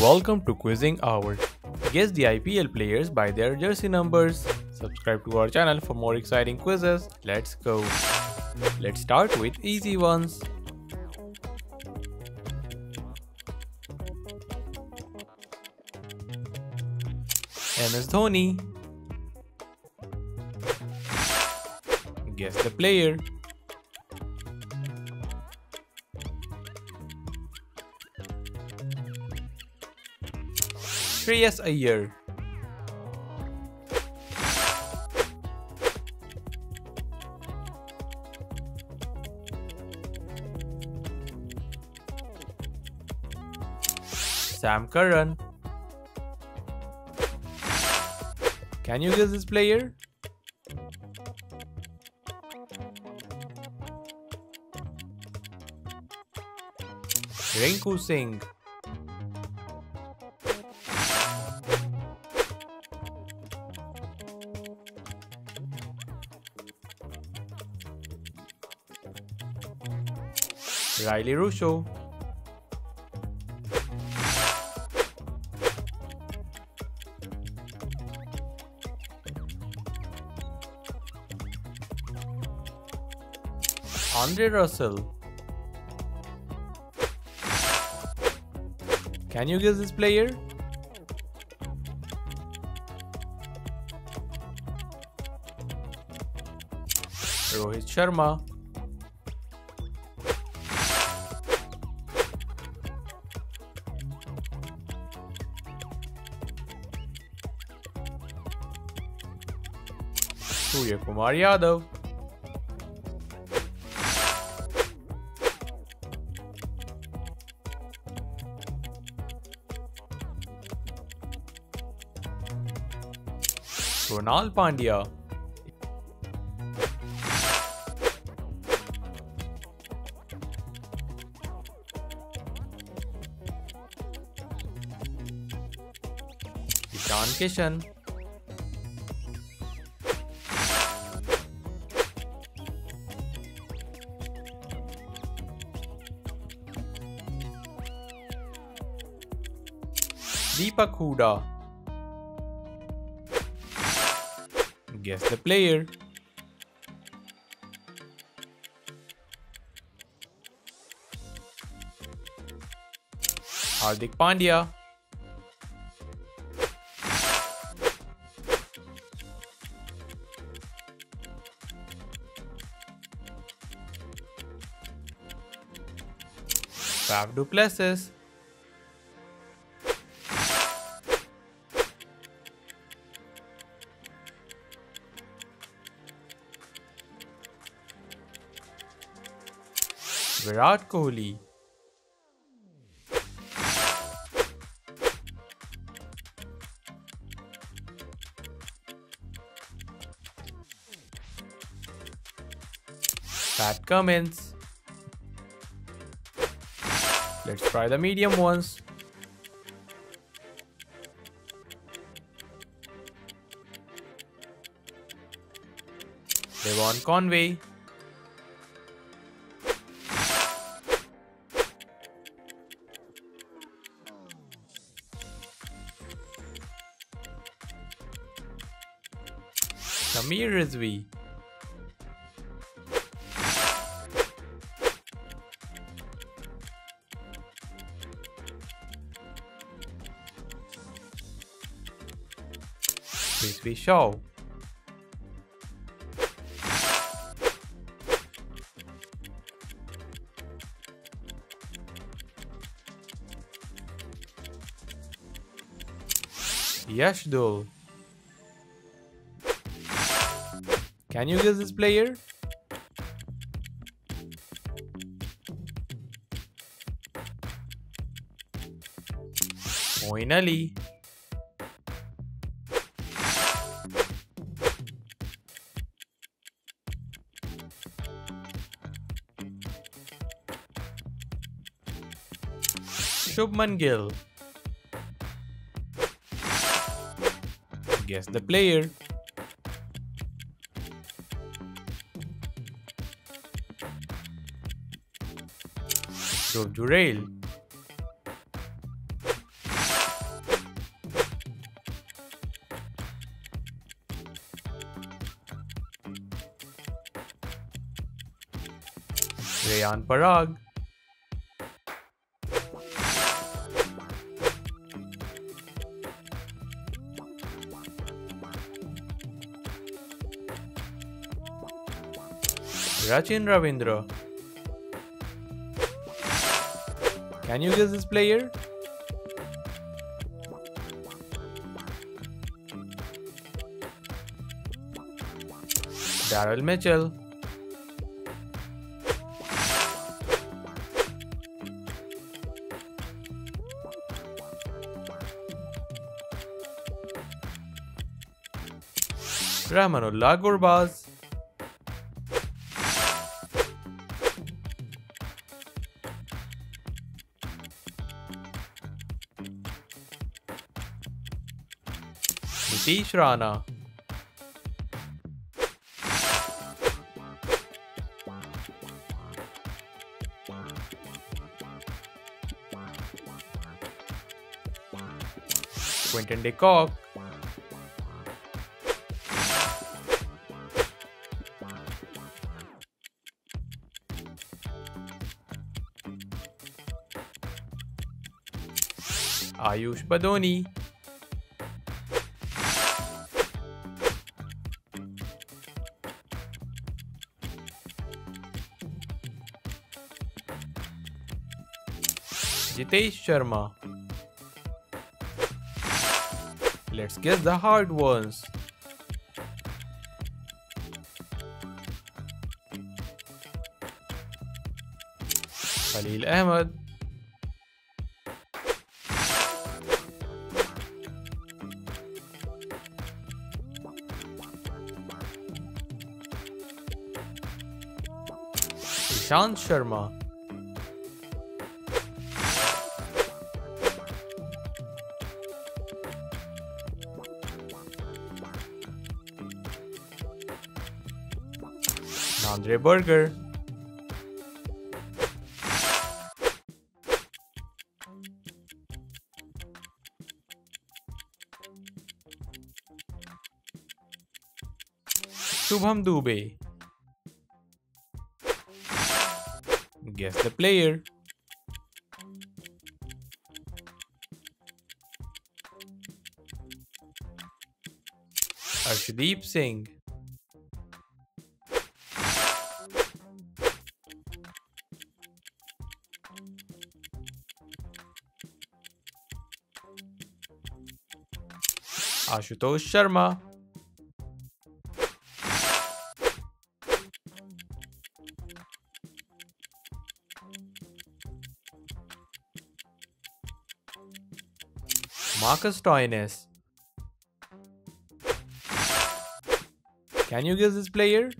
Welcome to Quizzing Hour. Guess the IPL players by their jersey numbers. Subscribe to our channel for more exciting quizzes. Let's go. Let's start with easy ones. MS Dhoni. Guess the player. Shreyas Iyer. Sam Curran. Can you guess this player? Rinku Singh. Riley Russo. Andre Russell. Can you guess this player? Rohit Sharma. Surya Kumar Yadav. Ronald Pandya. Ishan Kishan. Deepak Hooda. Guess the player. Hardik Pandya. Faf du Plessis. Virat Kohli. Pat Cummins. Let's try the medium ones. Devon Conway. Samir Rizvi. Prithvi Shaw. Yash Dul. Can you guess this player? Moeen Ali. Shubman Gill. Guess the player. Jurel Rayan Parag. Rachin Ravindra. Can you guess this player? Darrell Mitchell. Rahmanullah Gurbaz. Nitish Rana. Quinton de Kock. Ayush Badoni. Jitesh Sharma. Let's guess the hard ones. Khalil Ahmed. Ishan Sharma. Rajbir Berger. Subham Dubey. Guess the player. Arshdeep Singh. Ashutosh Sharma. Marcus Toyness. Can you guess this player?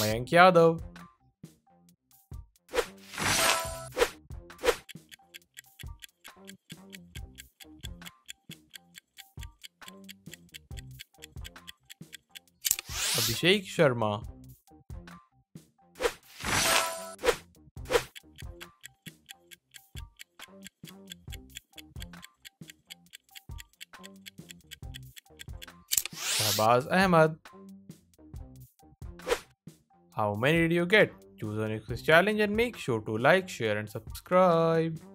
Mayank Yadav. Abhishek Sharma. Shahbaz Ahmed. How many did you get? Choose the next challenge and make sure to like, share and subscribe.